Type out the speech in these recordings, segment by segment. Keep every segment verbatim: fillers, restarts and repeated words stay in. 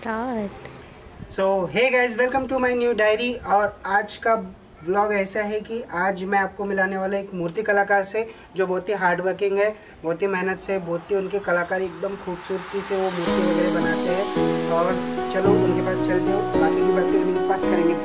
Start. So hey guys, welcome to my new diary. और आज का व्लॉग ऐसा है कि आज मैं आपको मिलाने वाला एक मूर्ति कलाकार से जो बहुत ही हार्ड वर्किंग है, बहुत ही मेहनत से, बहुत ही उनके कलाकारी एकदम खूबसूरती से वो मूर्ति वगैरह बनाते हैं। और चलो उनके पास चलते हो, बाकी की बातें उनके पास करेंगे।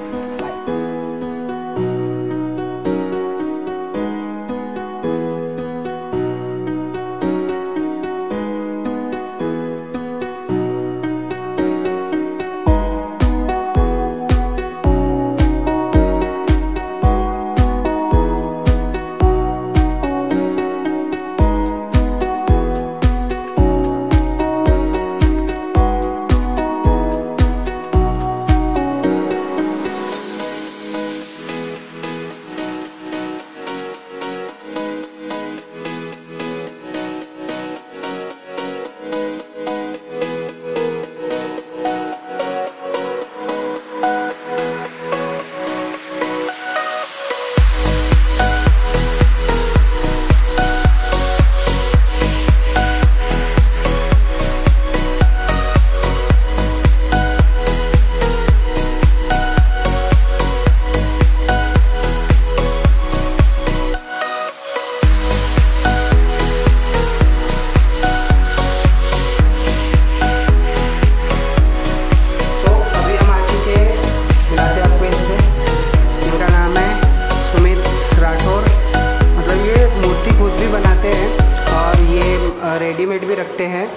रेडीमेड भी रखते हैं।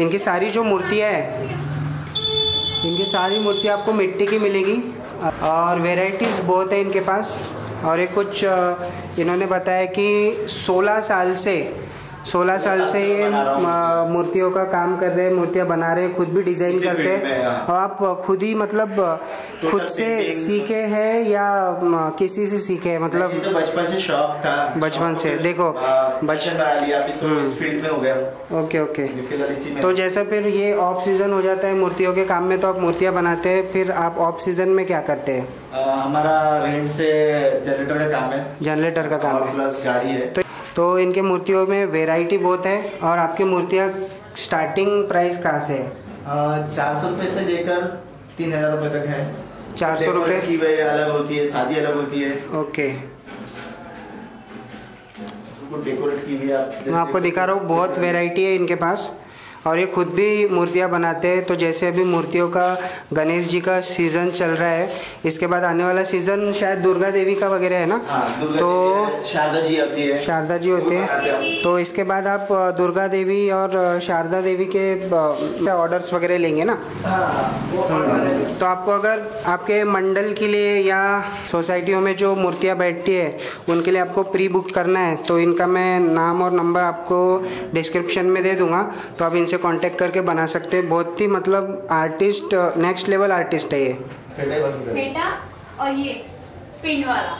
इनकी सारी जो मूर्तियाँ हैं, इनकी सारी मूर्तियाँ आपको मिट्टी की मिलेगी और वेराइटीज़ बहुत है इनके पास। और ये कुछ इन्होंने बताया कि सोलह साल से सोलह साल से ये मूर्तियों का काम कर रहे हैं, मूर्तियाँ बना रहे हैं, खुद भी डिज़ाइन करते हैं। और आप खुद ही मतलब खुद से सीखे हैं या किसी से सीखे हैं? मतलब तो बचपन से शौक था, बचपन से देखो बचपन तो इस फील्ड में हो गया। Okay okay. तो जैसा फिर ये ऑफ सीज़न हो जाता है मूर्तियों के काम में, तो आप मूर्तियाँ बनाते हैं, फिर आप ऑफ सीज़न में क्या करते हैं? हमारा रेंट से जनरेटर का काम है, जनरेटर का काम है, प्लस गाड़ी है। तो इनके मूर्तियों में वैरायटी बहुत है। और आपकी मूर्तियाँ स्टार्टिंग प्राइस कहाँ से है? चार सौ रुपये से लेकर तीन हज़ार रुपये तक है। चार सौ रुपये की वही अलग होती है, शादी अलग होती है। ओके, इसको डेकोरेट की हुई आप, मैं आपको दिखा रहा हूँ, बहुत वैरायटी है इनके पास। और ये खुद भी मूर्तियाँ बनाते हैं। तो जैसे अभी मूर्तियों का गणेश जी का सीज़न चल रहा है, इसके बाद आने वाला सीज़न शायद दुर्गा देवी का वगैरह है ना। हाँ, तो शारदा जी होती है, शारदा जी होते हैं। तो इसके बाद आप दुर्गा देवी और शारदा देवी के ऑर्डर्स वगैरह लेंगे ना। हाँ, तो आपको अगर आपके मंडल के लिए या सोसाइटियों में जो मूर्तियाँ बैठती है उनके लिए आपको प्री बुक करना है, तो इनका मैं नाम और नंबर आपको डिस्क्रिप्शन में दे दूँगा। तो आप इनसे कांटेक्ट करके बना सकते हैं। बहुत ही मतलब आर्टिस्ट, नेक्स्ट लेवल आर्टिस्ट है ये बेटा। और ये पिन वाला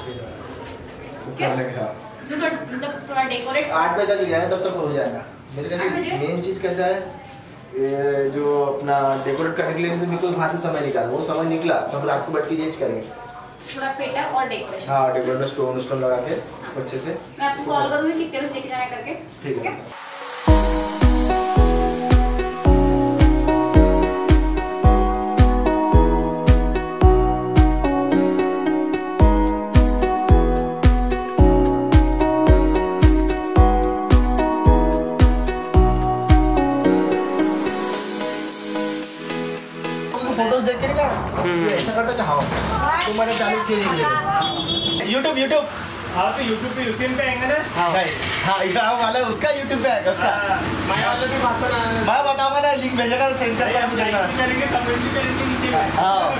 क्या इसमें थोड़ा मतलब थोड़ा डेकोरेट आठ बजे तक है, तब तक हो जाएगा। मेरे कैसे मेन चीज कैसा है, जो अपना डेकोरेट करने के लिए से बिल्कुल वहां से समय निकाल, वो समय निकला तो हम रात को बैठ के चेंज करेंगे। थोड़ा फेटा और डेकोरेशन, हां डेकोरेट स्टोन स्टोन लगा के अच्छे से। मैं आपको कॉल करूंगी कितने बजे लेके जाना करके, ठीक है? फोटोज देख के ऐसा करता चाहो तुम्हारे चालू किए यूट्यूब यूट्यूब हाँ, तो यूट्यूब पे यूसीएम पे आएंगे ना। हाँ भाई, हाँ इधर वाला उसका यूट्यूब पे आएगा, उसका मैं वाला भी भाषण आएगा। मैं बताऊँगा ना, लिंक भेजना, सेंड करके हम जाएंगे, करेंगे कमेंट करेंगे नीचे। हाँ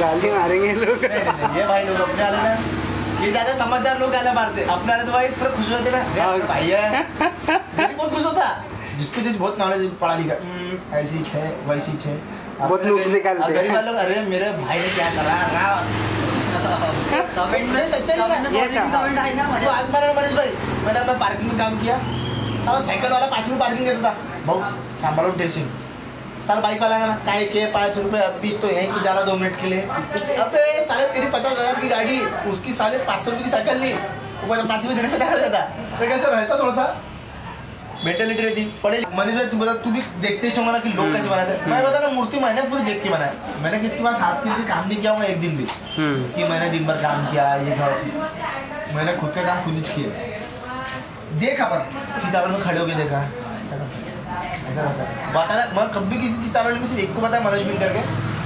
डाल के मारेंगे लोग, ये भाई लोग अपने वाले ना, ये ज्यादा समझदार लोग गाना मारते अपने वाले। तो भाई पूरा खुश होते ना भाई, है बहुत खुश होता जिसको जिस बहुत नॉलेज पढ़ा लिखा ऐसी है वैसी है। बहुत लुक्स निकालते हैं लोग, अरे मेरे भाई ने क्या करा कमेंट में सच्चा तो। आज मेरा मनीष भाई, मैंने अपना पार्किंग में काम किया, सारा साइकिल वाला पाँच रुपये पार्किंग करता, बहुत सांभालो टेंशन। सारा बाइक वाला ना काय के पाँच रुपये पीस, तो यहीं तो जा रहा दो मिनट के लिए। अब साढ़े तेरी पचास हज़ार की गाड़ी, उसकी साढ़े पाँच सौ रुपये की साइकिल ली, वो पाँच रुपये देने में तैयार हो जाता। तो कैसे रहता थोड़ा सा मेंटेलिटी रहती पढ़े। मनीष भाई तुम बता, तू भी देखते ही होगा कि लोग कैसे बनाते हैं। मैं बता ना, मूर्ति मैंने पूरी देख के बनाया, मैंने किसके पास हाथ में काम नहीं किया होगा एक दिन भी कि मैंने दिन भर काम किया ये घर से। मैंने खुद का काम खुद ही किया, देखा पर चितावन में खड़े होकर देखा ऐसा ऐसा बता। मैं कभी किसी चितावन में सिर्फ एक को बताया मनोज बिन करके,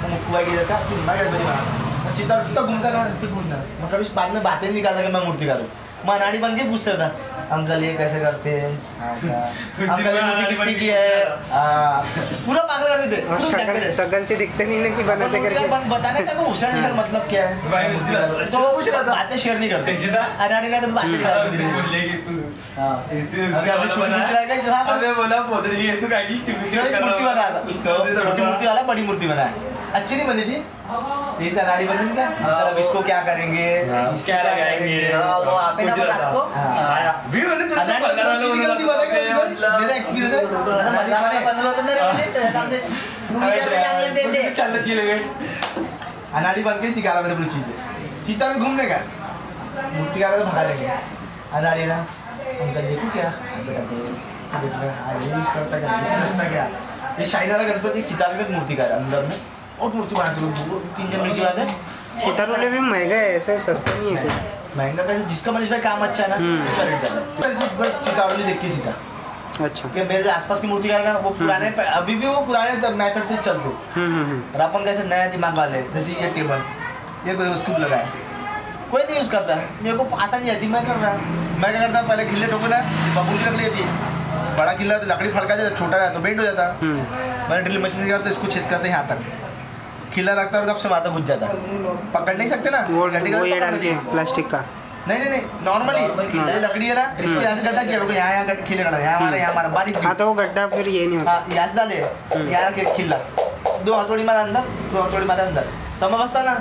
मुक्कू भाई देखा कि मैं गणपति बना चिता तो घूमता ना घूमता। मैं कभी बाद में बातें निकालता कि मैं मूर्ति का दूँ, मैं अनाड़ी बन के पूछता था अंकल ये कैसे करते हैं, अंकल ये मूर्ति कितनी की है, पूरा पागल कर देते थे। सगन से दिखते नहीं ना कि बनाते करके बताने का होशियार निकल, मतलब क्या है तो वो कुछ बातें शेयर नहीं करते अनाड़ी ना। तो बातें मूर्ति बना था, छोटी मूर्ति वाला बड़ी मूर्ति बनाया, अच्छी नहीं बनी थी इस अनाड़ी बनी क्या, मतलब इसको क्या करेंगे क्या लगाएंगे वो आप ही ना आपको भी बने तो निकलती बात है। मेरा एक्सपीरियंस है पंद्रह पंद्रह मिनट सामने तुम क्या क्या दे दे चल के ले गए। अनाड़ी बन के निकाला मेरे पूरी चीजें, चीता में घूमने का मूर्ति का तो भागा लेंगे अनाड़ी ना अंदर देखो क्या बेटा देखो हां ये इसका करता क्या इसका क्या ये शायद गणपति चिता में मूर्ति का अंदर में और मूर्ति बनाते हैं तीन जनवरी की बात है। चितारों में भी महंगा है, ऐसा सस्ता नहीं है, महंगा पैसा जिसका मनीष भाई काम अच्छा है ना उसका रेट ज्यादा है। चितारों देख के सीखा अच्छा कि मेरे आसपास की मूर्तिकार ना वो पुराने अभी भी वो पुराने मेथड से चलते और अपन कैसे नया दिमाग वाले, जैसे ये टेबल ये कोई उसको लगाया कोई नहीं यूज करता, मेरे को आसानी आती मैं कर रहा मैं क्या करता पहले किले ठोक रहा बबूल रख लेती बड़ा किला तो लकड़ी फड़का जाता, छोटा रहा तो बेंड हो जाता, मैंने ड्रिल मशीन से करता इसको छेद करते यहाँ तक खिला लगता है और कब से माता घुस जाता पकड़ नहीं सकते ना वो गड्ढे प्लास्टिक का। नहीं नहीं नहीं नॉर्मली लकड़ी है ना इसको यहाँ से गड्ढा किया यहाँ यहाँ गड्ढा खिले गड्ढा यहाँ हमारा यहाँ हमारा बारिश हाँ तो वो गड्ढा फिर ये नहीं होता यहाँ से डाले यहाँ खिला दो हथौड़ी मारा अंदर दो हथौड़ी मारा अंदर समझ बसता ना